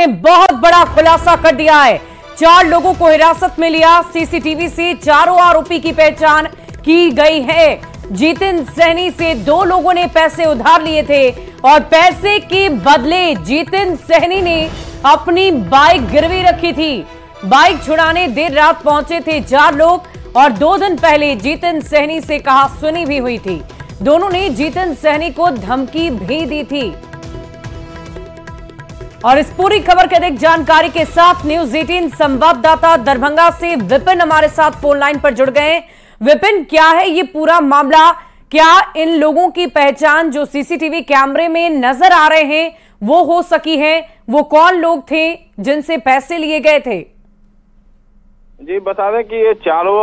ने बहुत बड़ा खुलासा कर दिया है। 4 लोगों को हिरासत में लिया, सीसीटीवी से चारों आरोपी की पहचान की गई है। जीतन सहनी से 2 लोगों ने पैसे उधार लिए थे और पैसे के बदले जीतन सहनी ने अपनी बाइक गिरवी रखी थी। बाइक छुड़ाने देर रात पहुंचे थे 4 लोग और 2 दिन पहले जीतन सहनी से कहा सुनी भी हुई थी। दोनों ने जीतन सहनी को धमकी भी दी थी। और इस पूरी खबर के अधिक जानकारी के साथ News18 संवाददाता दरभंगा से विपिन हमारे साथ फोन लाइन पर जुड़ गए। विपिन, क्या है ये पूरा मामला? क्या इन लोगों की पहचान जो सीसीटीवी कैमरे में नजर आ रहे हैं वो हो सकी है? वो कौन लोग थे जिनसे पैसे लिए गए थे? जी बता दें कि ये चारों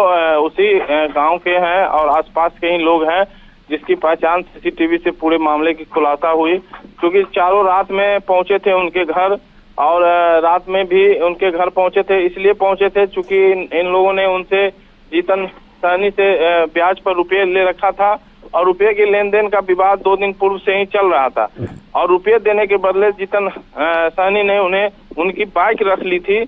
उसी गांव के हैं और आसपास के ही लोग हैं जिसकी पहचान सीसीटीवी से पूरे मामले की खुलासा हुई, क्योंकि चारों रात में पहुंचे थे उनके घर और रात में भी उनके घर पहुंचे थे। इसलिए पहुंचे थे चूंकि इन लोगों ने उनसे जीतन सहनी से ब्याज पर रुपये ले रखा था और रुपये के लेन देन का विवाद 2 दिन पूर्व से ही चल रहा था और रुपये देने के बदले जीतन सहनी ने उन्हें उनकी बाइक रख ली थी,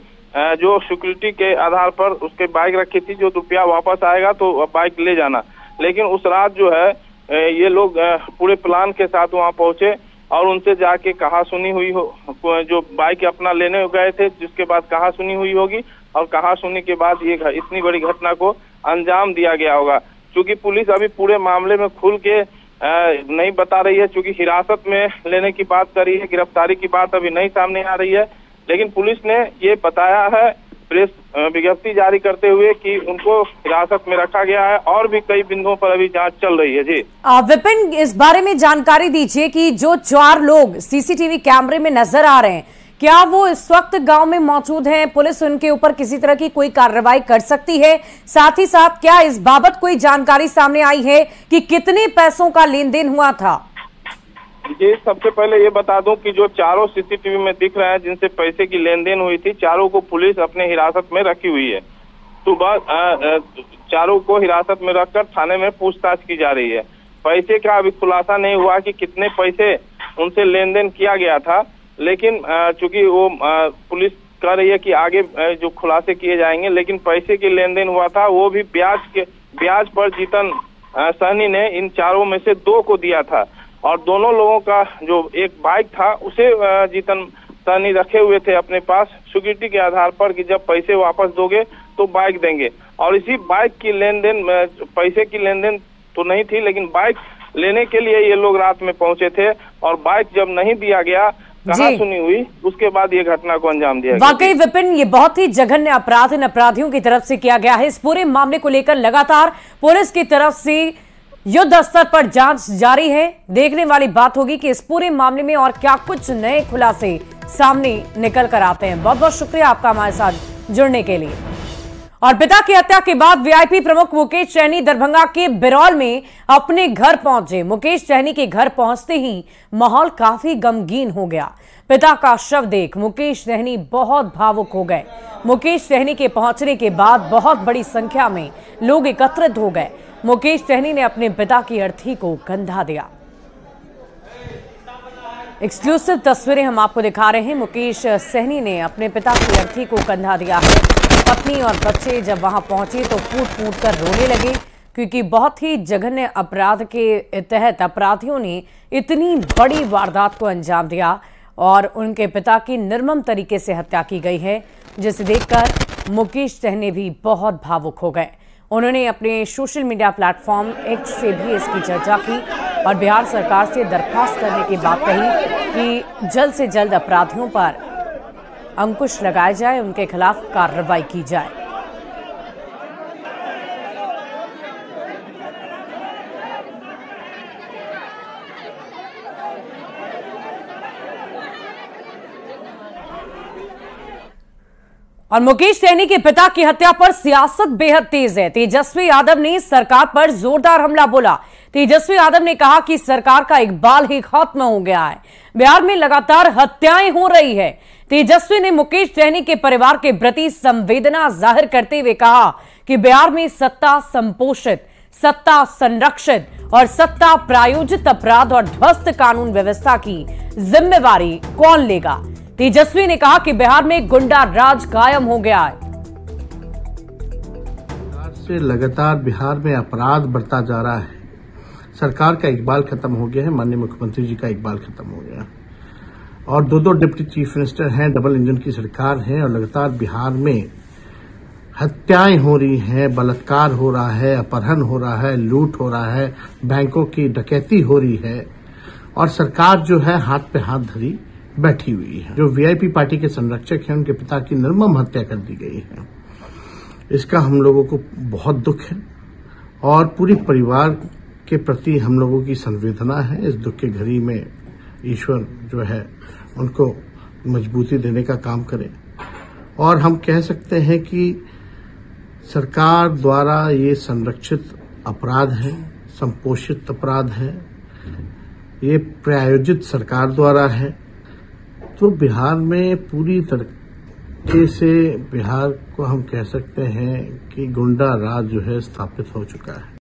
जो सिक्योरिटी के आधार पर उसके बाइक रखी थी, जो रुपया वापस आएगा तो बाइक ले जाना। लेकिन उस रात जो है ये लोग पूरे प्लान के साथ वहां पहुंचे और उनसे जाके कहा सुनी हुई हो, जो बाइक अपना लेने गए थे जिसके बाद कहा सुनी हुई होगी और कहा सुनी के बाद ये इतनी बड़ी घटना को अंजाम दिया गया होगा। क्योंकि पुलिस अभी पूरे मामले में खुल के नहीं बता रही है, क्योंकि हिरासत में लेने की बात करी है, गिरफ्तारी की बात अभी नहीं सामने आ रही है। लेकिन पुलिस ने ये बताया है प्रेस विज्ञप्ति जारी करते हुए कि उनको हिरासत में रखा गया है और भी कई बिंदुओं पर अभी जांच चल रही है। जी विपिन, इस बारे में जानकारी दीजिए कि जो 4 लोग सीसीटीवी कैमरे में नजर आ रहे हैं, क्या वो इस वक्त गांव में मौजूद हैं? पुलिस उनके ऊपर किसी तरह की कोई कार्रवाई कर सकती है? साथ ही साथ क्या इस बाबत कोई जानकारी सामने आई है कि कितने पैसों का लेन देन हुआ था? जी सबसे पहले ये बता दूं कि जो चारों सीसीटीवी में दिख रहे हैं जिनसे पैसे की लेन देन हुई थी, चारों को पुलिस अपने हिरासत में रखी हुई है। सुबह चारों को हिरासत में रखकर थाने में पूछताछ की जा रही है। पैसे का अभी खुलासा नहीं हुआ कि कितने पैसे उनसे लेन देन किया गया था, लेकिन चूंकि वो पुलिस कह रही है कि आगे जो खुलासे किए जाएंगे, लेकिन पैसे की लेन देन हुआ था वो भी ब्याज पर जीतन सहनी ने इन चारों में से 2 को दिया था और दोनों लोगों का जो एक बाइक था उसे जीतन सहनी रखे हुए थे अपने पास सिक्योरिटी के आधार पर कि जब पैसे वापस दोगे तो बाइक देंगे। और इसी बाइक की लेन देन, पैसे की लेन देन तो नहीं थी, लेकिन बाइक लेने के लिए ये लोग रात में पहुंचे थे और बाइक जब नहीं दिया गया, कहा सुनी हुई, उसके बाद ये घटना को अंजाम दिया। वाकई विपिन, ये बहुत ही जघन्य अपराध इन अपराधियों की तरफ से किया गया है। इस पूरे मामले को लेकर लगातार पुलिस की तरफ से युद्ध स्तर पर जांच जारी है। देखने वाली बात होगी कि इस पूरे मामले में और क्या कुछ नए खुलासे सामने निकल कर आते हैं। बहुत बहुत शुक्रिया आपका हमारे साथ जुड़ने के लिए। और पिता की हत्या के बाद वीआईपी प्रमुख मुकेश सहनी दरभंगा के बिरौल में अपने घर पहुंचे। मुकेश सहनी के घर पहुंचते ही माहौल काफी गमगीन हो गया। पिता का शव देख मुकेश सहनी बहुत भावुक हो गए। मुकेश सहनी के पहुंचने के बाद बहुत बड़ी संख्या में लोग एकत्रित हो गए। मुकेश सहनी ने अपने पिता की अर्थी को कंधा दिया। एक्सक्लूसिव तस्वीरें हम आपको दिखा रहे हैं। मुकेश सहनी ने अपने पिता की अर्थी को कंधा दिया है। पत्नी और बच्चे जब वहां पहुंचे तो फूट-फूट कर रोने लगे, क्योंकि बहुत ही जघन्य अपराध के तहत अपराधियों ने इतनी बड़ी वारदात को अंजाम दिया और उनके पिता की निर्मम तरीके से हत्या की गई है, जिसे देखकर मुकेश सहनी भी बहुत भावुक हो गए। उन्होंने अपने सोशल मीडिया प्लेटफॉर्म एक्स से भी इसकी चर्चा की और बिहार सरकार से दरख्वास्त करने की बात कही कि जल्द से जल्द अपराधियों पर अंकुश लगाया जाए, उनके खिलाफ कार्रवाई की जाए। और मुकेश सहनी के पिता की हत्या पर सियासत बेहद तेज है। तेजस्वी यादव ने सरकार पर जोरदार हमला बोला। तेजस्वी यादव ने कहा कि सरकार का इकबाल ही खत्म हो गया है, बिहार में लगातार हत्याएं हो रही है। तेजस्वी ने मुकेश सहनी के परिवार के प्रति संवेदना जाहिर करते हुए कहा कि बिहार में सत्ता संपोषित, सत्ता संरक्षित और सत्ता प्रायोजित अपराध और ध्वस्त कानून व्यवस्था की जिम्मेवारी कौन लेगा? तेजस्वी ने कहा कि बिहार में गुंडा राज कायम हो गया है। से लगातार बिहार में अपराध बढ़ता जा रहा है। सरकार का इकबाल खत्म हो गया है, माननीय मुख्यमंत्री जी का इकबाल खत्म हो गया और दो डिप्टी चीफ मिनिस्टर हैं, डबल इंजन की सरकार है और लगातार बिहार में हत्याएं हो रही हैं, बलात्कार हो रहा है, अपहरण हो रहा है, लूट हो रहा है, बैंकों की डकैती हो रही है और सरकार जो है हाथ पे हाथ धरी बैठी हुई है। जो वीआईपी पार्टी के संरक्षक हैं उनके पिता की निर्मम हत्या कर दी गई है, इसका हम लोगों को बहुत दुख है और पूरे परिवार के प्रति हम लोगों की संवेदना है। इस दुख के घड़ी में ईश्वर जो है उनको मजबूती देने का काम करे और हम कह सकते हैं कि सरकार द्वारा ये संरक्षित अपराध है, संपोषित अपराध है, ये प्रायोजित सरकार द्वारा है। तो बिहार में पूरी तरीके से बिहार को हम कह सकते हैं कि गुंडा राज जो है स्थापित हो चुका है।